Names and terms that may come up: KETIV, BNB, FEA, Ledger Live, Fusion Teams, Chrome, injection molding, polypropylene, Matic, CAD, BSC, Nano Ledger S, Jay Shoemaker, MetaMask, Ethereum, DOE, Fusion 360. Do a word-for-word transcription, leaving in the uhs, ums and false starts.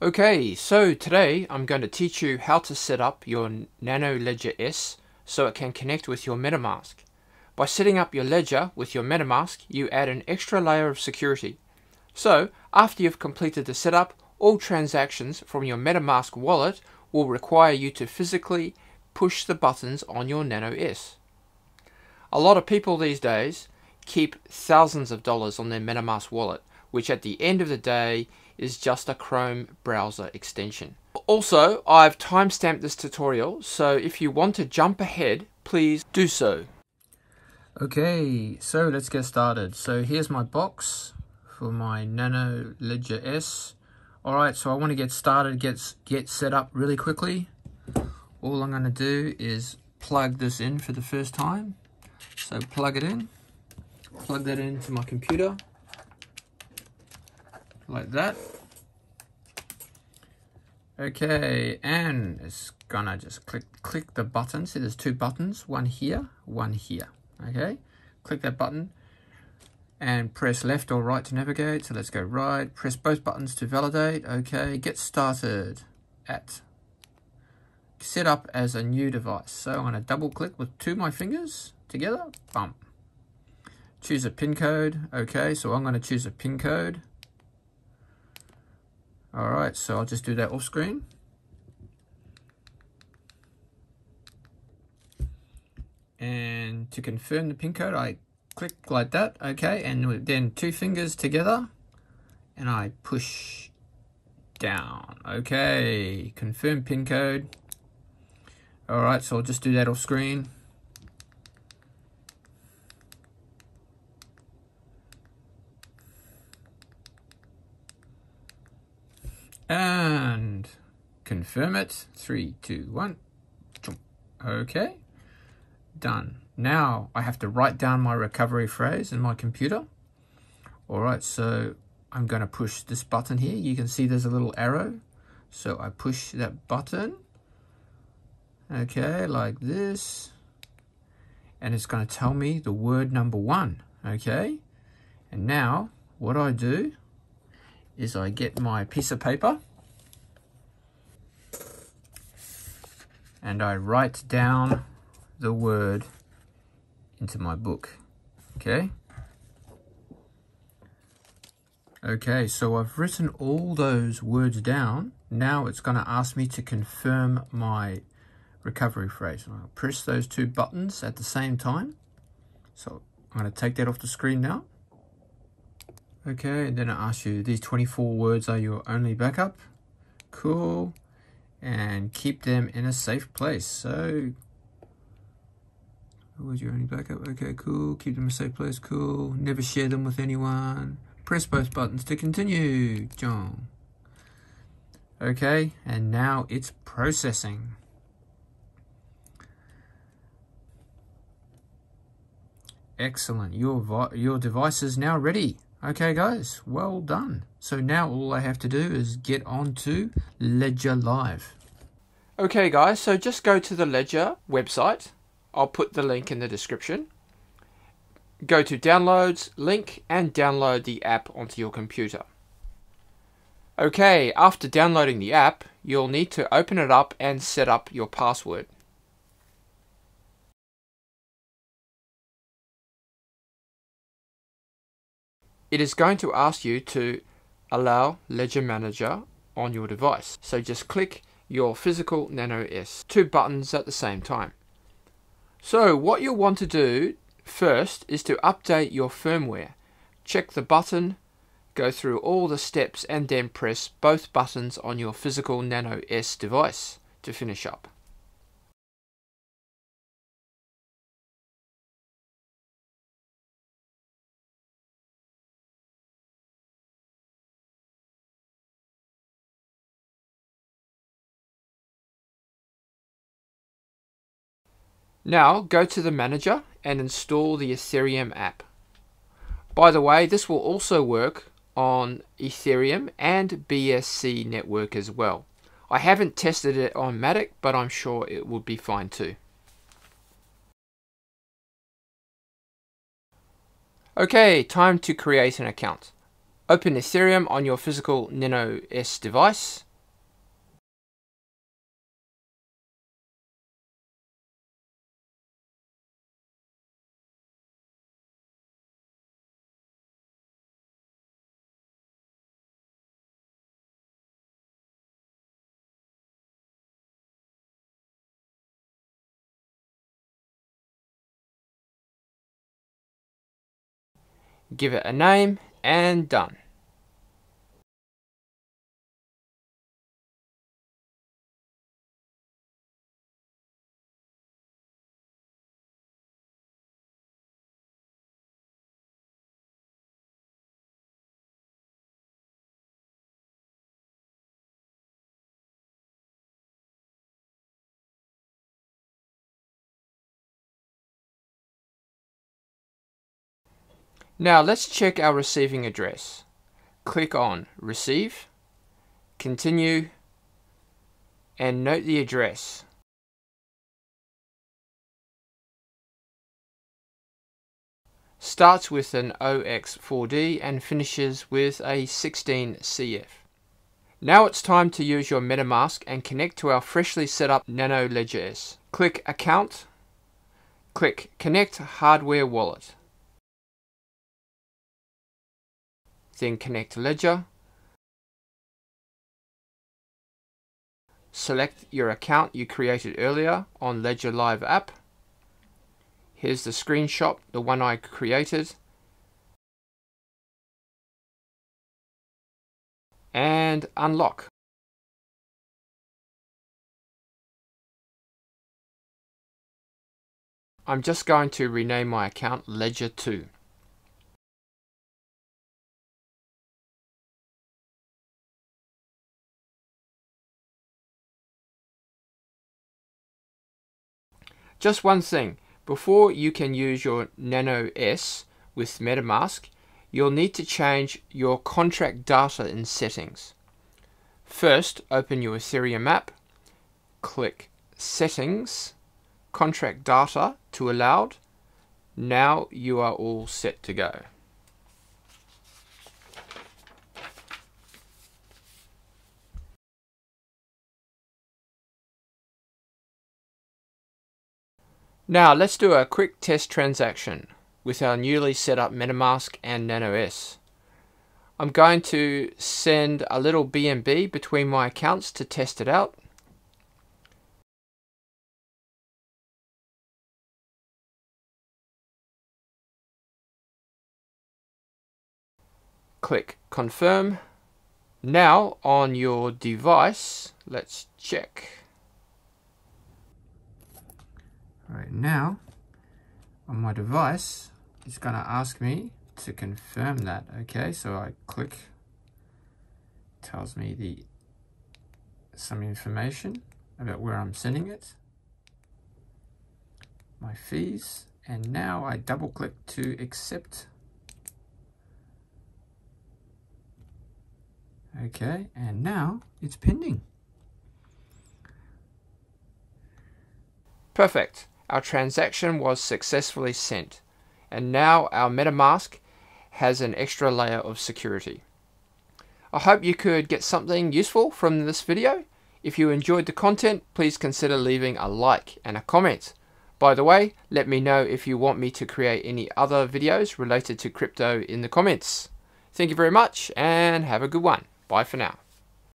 Okay, so today I'm going to teach you how to set up your Nano Ledger S so it can connect with your MetaMask. By setting up your Ledger with your MetaMask, you add an extra layer of security. So, after you've completed the setup, all transactions from your MetaMask wallet will require you to physically push the buttons on your Nano S. A lot of people these days keep thousands of dollars on their MetaMask wallet, which at the end of the day is just a Chrome browser extension. Also, I've timestamped this tutorial, so if you want to jump ahead, please do so. Okay, so let's get started. So here's my box for my Nano Ledger S. Alright, so I want to get started, get, get set up really quickly. All I'm going to do is plug this in for the first time. So plug it in, plug that into my computer. Like that. Okay, and it's gonna just click click the button. See, there's two buttons, one here, one here. Okay, click that button and press left or right to navigate. So let's go right. Press both buttons to validate. Okay, get started at set up as a new device. So I'm gonna double click with two of my fingers together. Bump. Choose a pin code. Okay, so I'm gonna choose a pin code. Alright, so I'll just do that off screen. And to confirm the pin code, I click like that, okay, and then two fingers together, and I push down. Okay, confirm pin code. Alright, so I'll just do that off screen. And confirm it. Three, two, one. Okay. Done. Now I have to write down my recovery phrase in my computer. All right. So I'm going to push this button here. You can see there's a little arrow. So I push that button. Okay. Like this. And it's going to tell me the word number one. Okay. And now what I do is I get my piece of paper and I write down the word into my book, okay? Okay, so I've written all those words down. Now it's gonna ask me to confirm my recovery phrase. And I'll press those two buttons at the same time. So I'm gonna take that off the screen now. Okay, and then it asks you, these twenty-four words are your only backup. Cool. And keep them in a safe place. So, what was your only backup? Okay, cool. Keep them in a safe place. Cool. Never share them with anyone. Press both buttons to continue. John. Okay, and now it's processing. Excellent. Your, your device is now ready. Okay guys, well done. So now all I have to do is get on to Ledger Live. Okay guys, so just go to the Ledger website. I'll put the link in the description. Go to downloads, link, and download the app onto your computer. Okay, after downloading the app, you'll need to open it up and set up your password. It is going to ask you to allow Ledger Manager on your device. So just click your physical Nano S, two buttons at the same time. So what you'll want to do first is to update your firmware. Check the button, go through all the steps, and then press both buttons on your physical Nano S device to finish up. Now go to the manager and install the Ethereum app. By the way, this will also work on Ethereum and B S C network as well. I haven't tested it on Matic, but I'm sure it would be fine too. Okay, time to create an account. Open Ethereum on your physical Nano S device. give it a name, and done. Now let's check our receiving address. Click on Receive, Continue, and note the address. Starts with an O X four D and finishes with a sixteen C F. Now it's time to use your MetaMask and connect to our freshly set up Nano Ledger S. Click Account, click Connect Hardware Wallet. Then connect Ledger, select your account you created earlier on Ledger Live app. Here's the screenshot, the one I created. And unlock. I'm just going to rename my account Ledger two. Just one thing, before you can use your Nano S with MetaMask, you'll need to change your contract data in settings. First, open your Ethereum app, click Settings, Contract Data to Allowed. Now you are all set to go. Now let's do a quick test transaction with our newly set up MetaMask and Nano S. I'm going to send a little B N B between my accounts to test it out. Click Confirm. Now on your device, let's check. Right now, on my device, it's going to ask me to confirm that. Okay, so I click, tells me the some information about where I'm sending it, my fees, and now I double click to accept. Okay, and now it's pending. Perfect. Our transaction was successfully sent, and now our MetaMask has an extra layer of security. I hope you could get something useful from this video. If you enjoyed the content, please consider leaving a like and a comment. By the way, let me know if you want me to create any other videos related to crypto in the comments. Thank you very much and have a good one. Bye for now.